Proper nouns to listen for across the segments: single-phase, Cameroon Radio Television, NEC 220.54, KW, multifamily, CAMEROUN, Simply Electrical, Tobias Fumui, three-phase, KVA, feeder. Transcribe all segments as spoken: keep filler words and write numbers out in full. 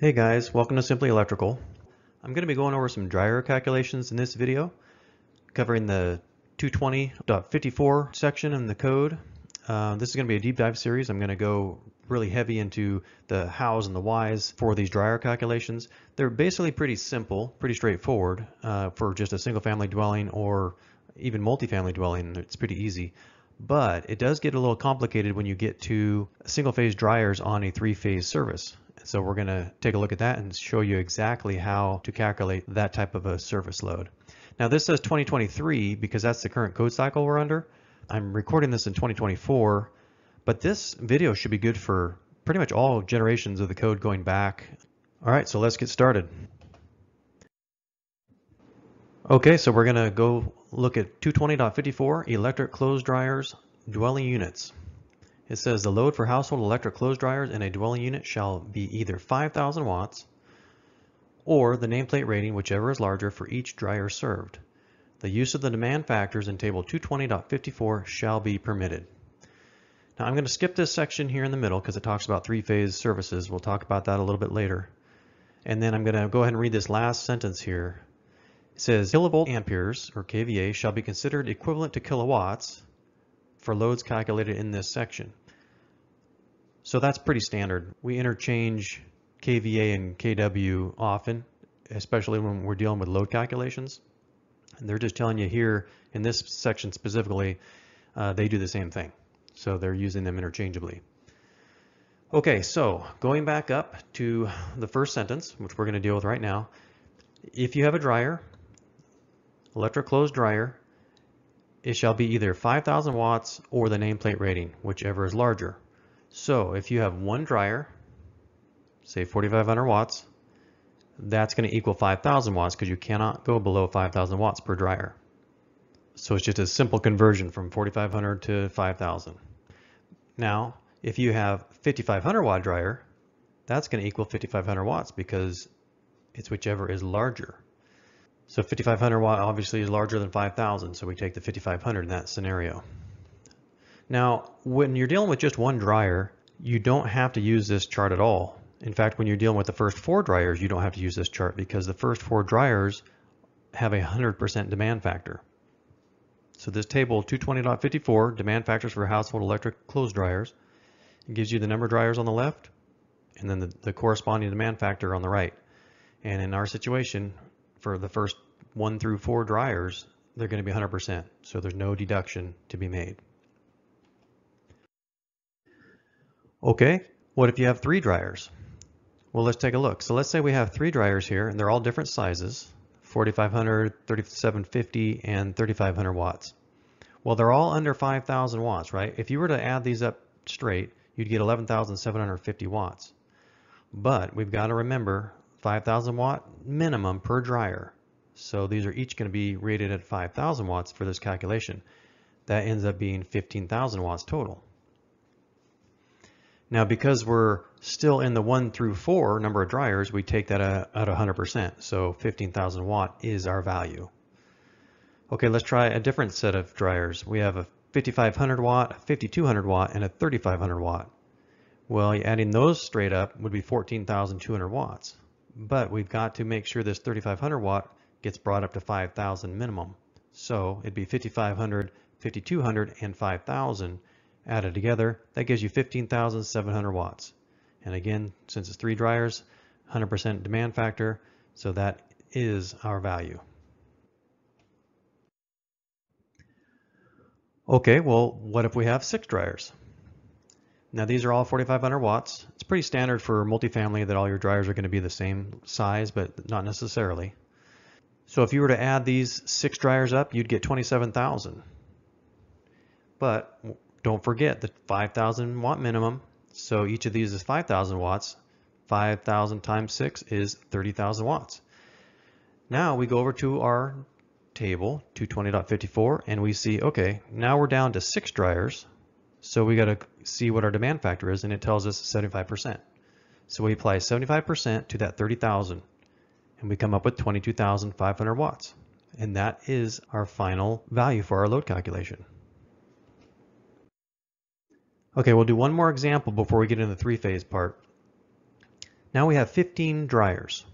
Hey guys, welcome to Simply Electrical. I'm going to be going over some dryer calculations in this video, covering the two twenty point fifty-four section in the code. Uh, this is going to be a deep dive series. I'm going to go really heavy into the hows and the whys for these dryer calculations. They're basically pretty simple, pretty straightforward uh, for just a single family dwelling or even multifamily dwelling. It's pretty easy. But it does get a little complicated when you get to single phase dryers on a three phase service. So we're going to take a look at that and show you exactly how to calculate that type of a service load. Now this says twenty twenty-three because that's the current code cycle we're under. I'm recording this in twenty twenty-four, but this video should be good for pretty much all generations of the code going back. All right, so let's get started. Okay, so we're going to go look at two twenty point fifty-four electric clothes dryers, dwelling units. It says the load for household electric clothes dryers in a dwelling unit shall be either five thousand watts or the nameplate rating, whichever is larger, for each dryer served. The use of the demand factors in table two twenty point fifty-four shall be permitted. Now I'm going to skip this section here in the middle because it talks about three-phase services. We'll talk about that a little bit later. And then I'm going to go ahead and read this last sentence here. It says kilovolt amperes, or K V A, shall be considered equivalent to kilowatts for loads calculated in this section. So that's pretty standard. We interchange K V A and K W often, especially when we're dealing with load calculations. And they're just telling you here in this section specifically, uh, they do the same thing. So they're using them interchangeably. Okay, so going back up to the first sentence, which we're going to deal with right now. If you have a dryer, electric clothes dryer, it shall be either five thousand watts or the nameplate rating, whichever is larger. So if you have one dryer, say forty-five hundred watts, that's going to equal five thousand watts because you cannot go below five thousand watts per dryer. So it's just a simple conversion from forty-five hundred to five thousand. Now, if you have fifty-five hundred watt dryer, that's going to equal fifty-five hundred watts because it's whichever is larger. So fifty-five hundred watt obviously is larger than five thousand, so we take the fifty-five hundred in that scenario. Now, when you're dealing with just one dryer, you don't have to use this chart at all. In fact, when you're dealing with the first four dryers, you don't have to use this chart because the first four dryers have a one hundred percent demand factor. So this table, two twenty point fifty-four, demand factors for household electric clothes dryers, gives you the number of dryers on the left and then the, the corresponding demand factor on the right. And in our situation, for the first one through four dryers, they're going to be one hundred percent, so there's no deduction to be made. Okay, what if you have three dryers? Well, let's take a look. So let's say we have three dryers here, and they're all different sizes, forty-five hundred, thirty-seven fifty, and thirty-five hundred watts. Well, they're all under five thousand watts, right? If you were to add these up straight, you'd get eleven thousand seven hundred fifty watts. But we've got to remember five thousand watt minimum per dryer. So these are each going to be rated at five thousand watts for this calculation. That ends up being fifteen thousand watts total. Now, because we're still in the one through four number of dryers, we take that at one hundred percent. So fifteen thousand watt is our value. Okay, let's try a different set of dryers. We have a fifty-five hundred watt, a fifty-two hundred watt, and a thirty-five hundred watt. Well, adding those straight up would be fourteen thousand two hundred watts. But we've got to make sure this thirty-five hundred watt gets brought up to five thousand minimum. So it'd be fifty-five hundred, fifty-two hundred, and five thousand added together. That gives you fifteen thousand seven hundred watts. And again, since it's three dryers, one hundred percent demand factor, so that is our value. Okay, well, what if we have six dryers? Now these are all forty-five hundred watts. It's pretty standard for multifamily that all your dryers are going to be the same size, but not necessarily. So if you were to add these six dryers up, you'd get twenty-seven thousand. But don't forget the five thousand watt minimum. So each of these is five thousand watts. five thousand times six is thirty thousand watts. Now we go over to our table, two twenty point fifty-four, and we see, okay, now we're down to six dryers. So we got to see what our demand factor is, and it tells us seventy-five percent. So we apply seventy-five percent to that thirty thousand, and we come up with twenty-two thousand five hundred watts. And that is our final value for our load calculation. Okay, we'll do one more example before we get into the three-phase part. Now we have fifteen dryers.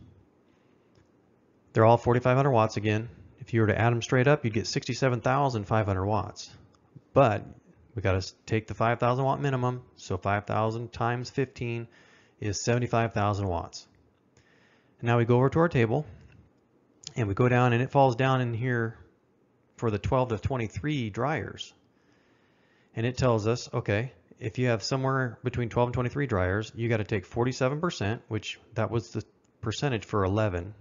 They're all forty-five hundred watts again. If you were to add them straight up, you'd get sixty-seven thousand five hundred watts. But we got to take the five thousand watt minimum, so five thousand times fifteen is seventy-five thousand watts. And now we go over to our table and we go down, and it falls down in here for the twelve to twenty-three dryers. And it tells us, okay, if you have somewhere between twelve and twenty-three dryers, you got to take forty-seven percent, which that was the percentage for eleven.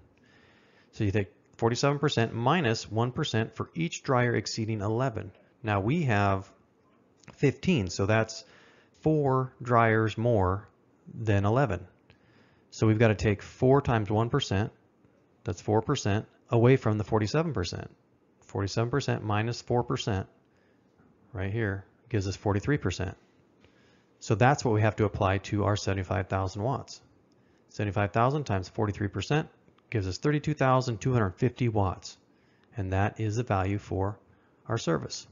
So you take forty-seven percent minus one percent for each dryer exceeding eleven. Now we have fifteen, so that's four dryers more than eleven. So we've got to take four times one percent, that's four percent, away from the forty-seven percent. forty-seven percent minus four percent right here gives us forty-three percent. So that's what we have to apply to our seventy-five thousand watts. seventy-five thousand times forty-three percent. Gives us thirty-two thousand two hundred fifty watts, and that is the value for our service.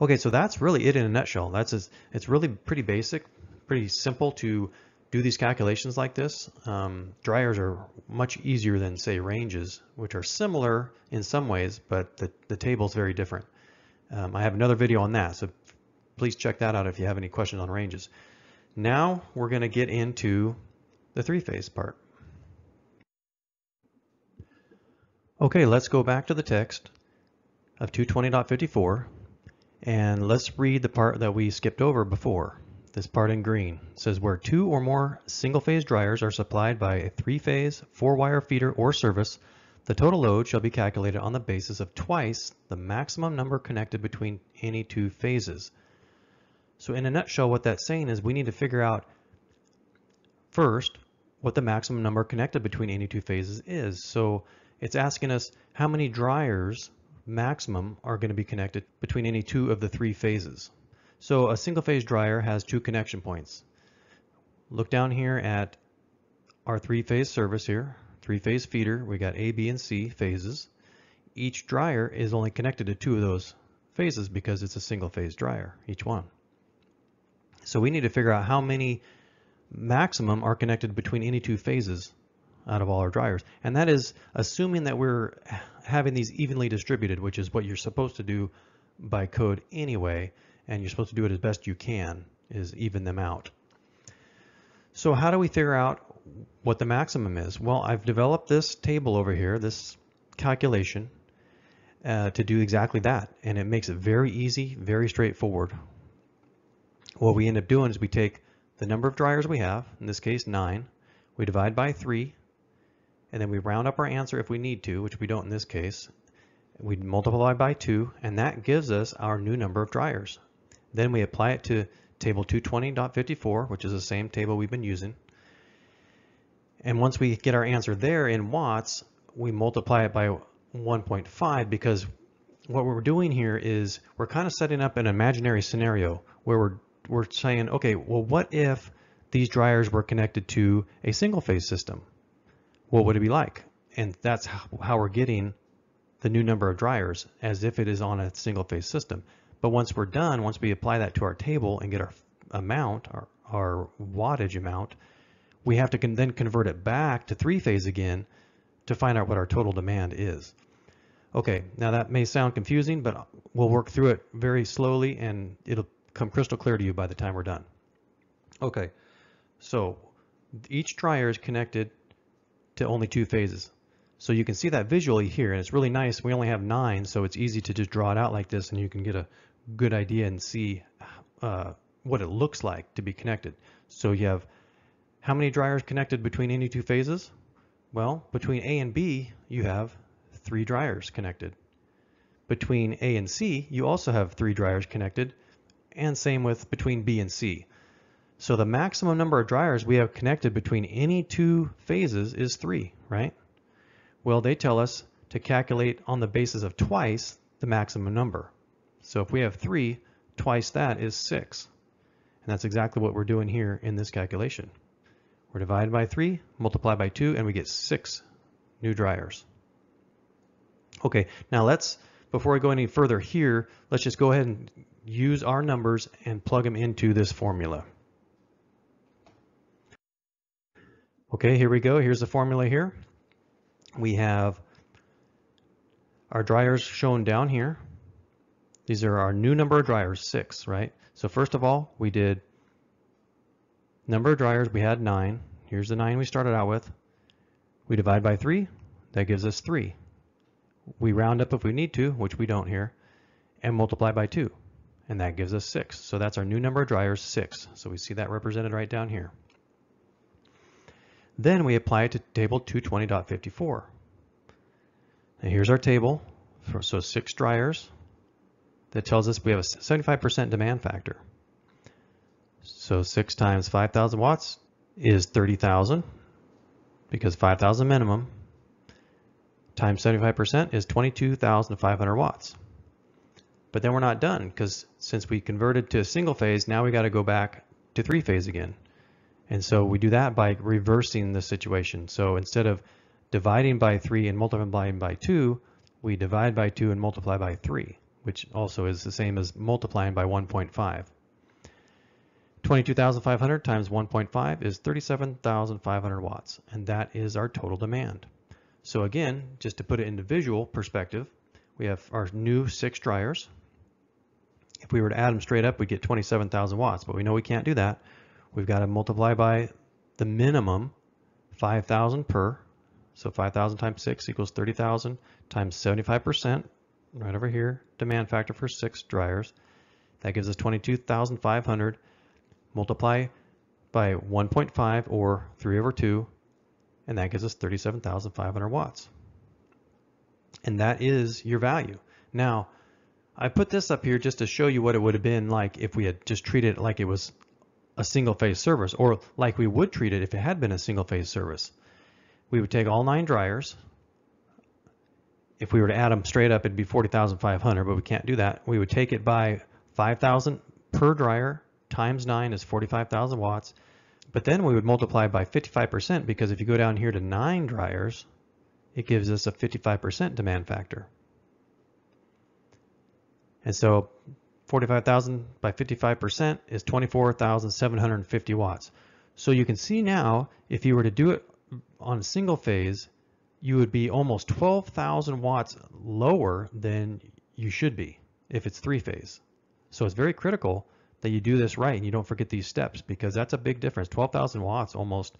Okay, so that's really it in a nutshell. That's as, it's really pretty basic, pretty simple to do these calculations like this. Um, dryers are much easier than, say, ranges, which are similar in some ways, but the, the table is very different. Um, I have another video on that, so please check that out if you have any questions on ranges. Now we're going to get into the three-phase part. Okay, let's go back to the text of two twenty point fifty-four and let's read the part that we skipped over before. This part in green says where two or more single-phase dryers are supplied by a three-phase, four-wire feeder or service, the total load shall be calculated on the basis of twice the maximum number connected between any two phases. So in a nutshell, what that's saying is we need to figure out first what the maximum number connected between any two phases is. So it's asking us how many dryers maximum are going to be connected between any two of the three phases. So a single phase dryer has two connection points. Look down here at our three phase service here, three phase feeder. We got A, B, and C phases. Each dryer is only connected to two of those phases because it's a single phase dryer, each one. So we need to figure out how many maximum are connected between any two phases out of all our dryers, and that is assuming that we're having these evenly distributed, which is what you're supposed to do by code anyway, and you're supposed to do it as best you can, is even them out. So how do we figure out what the maximum is? Well, I've developed this table over here, this calculation, uh, to do exactly that, and it makes it very easy, very straightforward. What we end up doing is we take the number of dryers we have, in this case nine, we divide by three, and then we round up our answer if we need to, which we don't in this case. We multiply by two, and that gives us our new number of dryers. Then we apply it to table two twenty point fifty-four, which is the same table we've been using. And once we get our answer there in watts, we multiply it by one point five, because what we're doing here is we're kind of setting up an imaginary scenario where we're, we're saying, okay, well, what if these dryers were connected to a single phase system? What would it be like? And that's how we're getting the new number of dryers, as if it is on a single phase system. But once we're done, once we apply that to our table and get our amount, our, our wattage amount, we have to con then convert it back to three phase again to find out what our total demand is. Okay, now that may sound confusing, but we'll work through it very slowly and it'll come crystal clear to you by the time we're done. Okay, so each dryer is connected to only two phases. So you can see that visually here, and it's really nice. We only have nine, so it's easy to just draw it out like this, and you can get a good idea and see uh, what it looks like to be connected. So you have how many dryers connected between any two phases? Well, between A and B, you have three dryers connected. Between A and C, you also have three dryers connected, and same with between B and C. So the maximum number of dryers we have connected between any two phases is three, right? Well, they tell us to calculate on the basis of twice the maximum number. So if we have three, twice that is six. And that's exactly what we're doing here in this calculation. We're divided by three, multiply by two, and we get six new dryers. Okay, now let's, before we go any further here, let's just go ahead and use our numbers and plug them into this formula. Okay, here we go. Here's the formula here. We have our dryers shown down here. These are our new number of dryers, six, right? So first of all, we did number of dryers, we had nine. Here's the nine we started out with. We divide by three, that gives us three. We round up if we need to, which we don't here, and multiply by two, and that gives us six. So that's our new number of dryers, six. So we see that represented right down here. Then we apply it to table two twenty point fifty-four. And here's our table, for, so six dryers. That tells us we have a seventy-five percent demand factor. So six times five thousand watts is thirty thousand, because five thousand minimum, times seventy-five percent is twenty-two thousand five hundred watts. But then we're not done, because since we converted to a single phase, now we got to go back to three phase again. And so we do that by reversing the situation. So instead of dividing by three and multiplying by two, we divide by two and multiply by three, which also is the same as multiplying by one point five. twenty-two thousand five hundred times one point five is thirty-seven thousand five hundred watts, and that is our total demand. So again, just to put it into visual perspective, we have our new six dryers. If we were to add them straight up, we'd get twenty-seven thousand watts, but we know we can't do that. We've got to multiply by the minimum five thousand per. So five thousand times six equals thirty thousand times seventy-five percent, right over here, demand factor for six dryers. That gives us twenty-two thousand five hundred. Multiply by one point five, or three over two, and that gives us thirty-seven thousand five hundred watts. And that is your value. Now, I put this up here just to show you what it would have been like if we had just treated it like it was a single phase service, or like we would treat it if it had been a single phase service. We would take all nine dryers. If we were to add them straight up, it'd be forty thousand five hundred, but we can't do that. We would take it by five thousand per dryer, times nine is forty-five thousand watts, but then we would multiply by fifty-five percent, because if you go down here to nine dryers, it gives us a fifty-five percent demand factor. And so forty-five thousand by fifty-five percent is twenty-four thousand seven hundred fifty watts. So you can see now, if you were to do it on a single phase, you would be almost twelve thousand watts lower than you should be if it's three phase. So it's very critical that you do this right and you don't forget these steps, because that's a big difference. twelve thousand watts almost,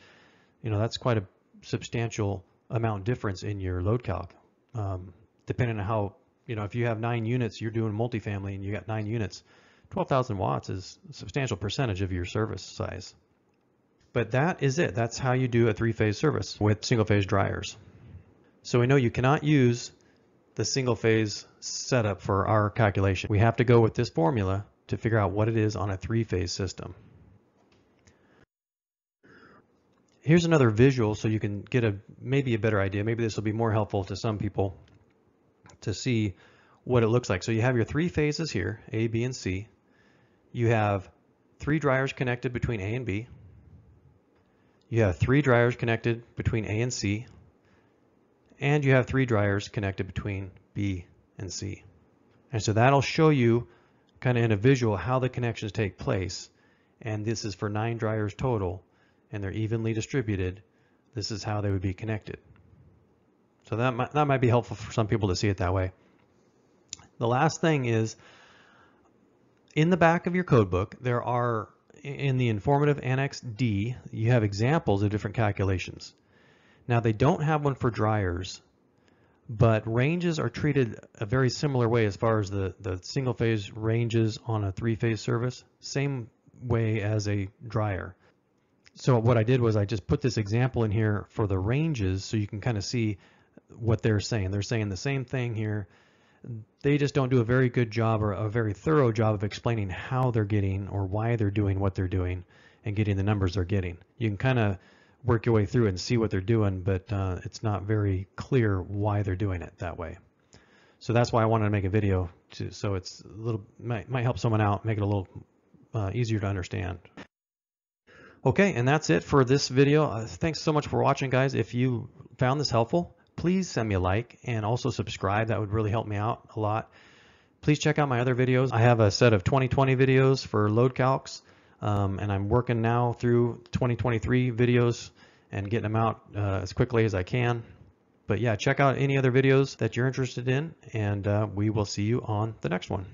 you know, that's quite a substantial amount difference in your load calc. Um, depending on how, you know, if you have nine units, you're doing multifamily and you got nine units, twelve thousand watts is a substantial percentage of your service size. But that is it. That's how you do a three phase service with single phase dryers. So we know you cannot use the single phase setup for our calculation. We have to go with this formula to figure out what it is on a three-phase system. Here's another visual so you can get a maybe a better idea. Maybe this will be more helpful to some people to see what it looks like. So you have your three phases here, A, B, and C. You have three dryers connected between A and B. You have three dryers connected between A and C. And you have three dryers connected between B and C. And so that'll show you kind of in a visual how the connections take place. And this is for nine dryers total, and they're evenly distributed. This is how they would be connected. So that might, that might be helpful for some people to see it that way. The last thing is, in the back of your code book, there are, in the informative annex D, you have examples of different calculations. Now they don't have one for dryers, but ranges are treated a very similar way as far as the, the single phase ranges on a three phase service, same way as a dryer. So what I did was I just put this example in here for the ranges so you can kind of see what they're saying. They're saying the same thing here. They just don't do a very good job or a very thorough job of explaining how they're getting or why they're doing what they're doing and getting the numbers they're getting. You can kind of work your way through and see what they're doing, but uh, it's not very clear why they're doing it that way. So that's why I wanted to make a video to, so it's a little might, might help someone out, make it a little uh, easier to understand. Okay, and that's it for this video. Uh, thanks so much for watching, guys. If you found this helpful, please send me a like and also subscribe. That would really help me out a lot. Please check out my other videos. I have a set of twenty twenty videos for load calcs. Um, and I'm working now through twenty twenty-three videos, and getting them out uh, as quickly as I can. But yeah, check out any other videos that you're interested in, and uh, we will see you on the next one.